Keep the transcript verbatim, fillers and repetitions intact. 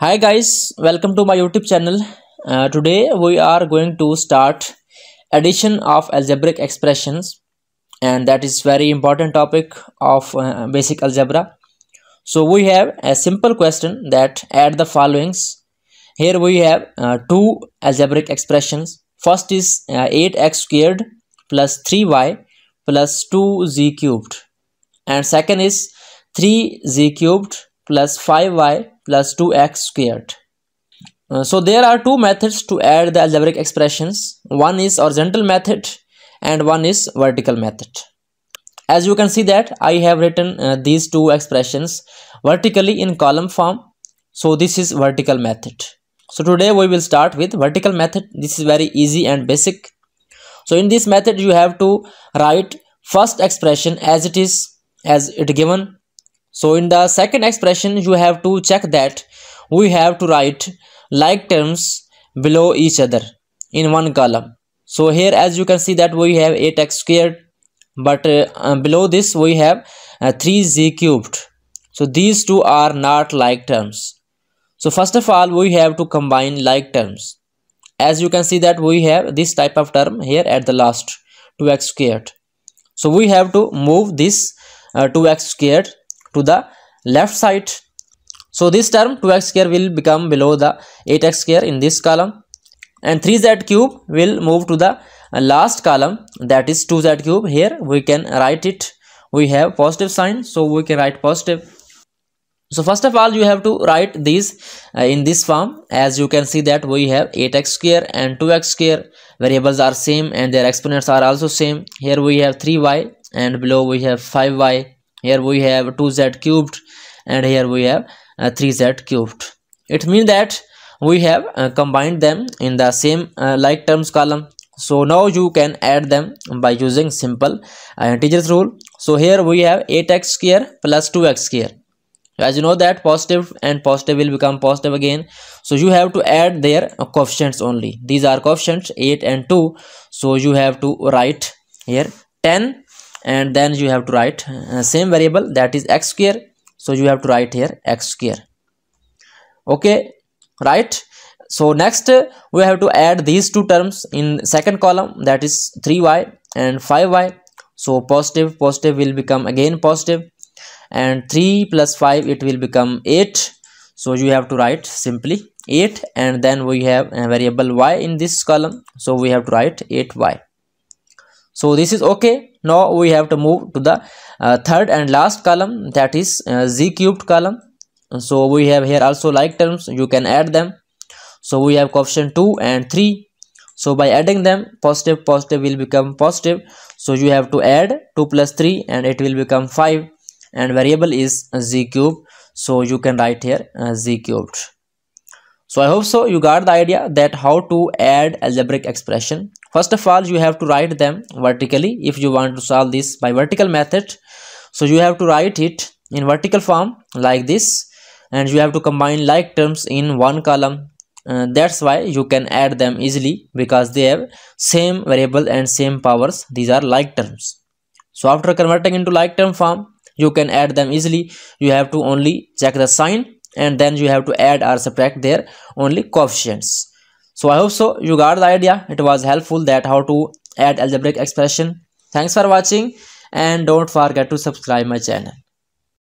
Hi guys, welcome to my YouTube channel. Uh, today we are going to start addition of algebraic expressions, and that is very important topic of uh, basic algebra. So we have a simple question that add the followings. Here we have uh, two algebraic expressions. First is uh, eight x squared plus three y plus two z cubed, and second is three z cubed plus five y plus two x squared. Uh, so there are two methods to add the algebraic expressions. One is horizontal method and one is vertical method. As you can see that I have written uh, these two expressions vertically in column form. So this is vertical method. So today we will start with vertical method. This is very easy and basic. So in this method you have to write first expression as it is, as it given. So in the second expression you have to check that we have to write like terms below each other in one column. So here as you can see that we have eight x squared, but uh, below this we have uh, three z cubed. So these two are not like terms. So first of all we have to combine like terms. As you can see that we have this type of term here at the last, two x squared. So we have to move this uh, two x squared to the left side. So this term two x square will become below the eight x square in this column, and three z cube will move to the last column, that is two z cube. Here we can write it, we have positive sign, so we can write positive. So first of all you have to write these uh, in this form. As you can see that we have eight x square and two x square, variables are same and their exponents are also same. Here we have three y and below we have five y, here we have two z cubed and here we have Uh, three z cubed. It means that we have uh, combined them in the same uh, like terms column. So now you can add them by using simple uh, integers rule. So here we have eight x square plus two x square. As you know that positive and positive will become positive again. So you have to add their uh, coefficients only. These are coefficients eight and two. So you have to write here ten, and then you have to write uh, same variable, that is x square. So you have to write here x square. Okay, right. So next uh, we have to add these two terms in second column, that is three y and five y. So positive positive will become again positive, and three plus five it will become eight. So you have to write simply eight, and then we have a variable y in this column. So we have to write eight y. So this is okay. Now we have to move to the uh, third and last column, that is uh, z cubed column. So we have here also like terms, you can add them. So we have coefficient two and three. So by adding them, positive positive will become positive. So you have to add two plus three and it will become five, and variable is z cubed. So you can write here uh, z cubed. So I hope so you got the idea that how to add algebraic expression. First of all you have to write them vertically if you want to solve this by vertical method. So you have to write it in vertical form like this, and you have to combine like terms in one column. Uh, that's why you can add them easily, because they have same variable and same powers. These are like terms. So after converting into like term form you can add them easily. You have to only check the sign, and then you have to add or subtract their only coefficients. So I hope so you got the idea. It was helpful that how to add algebraic expression. Thanks for watching, and don't forget to subscribe my channel.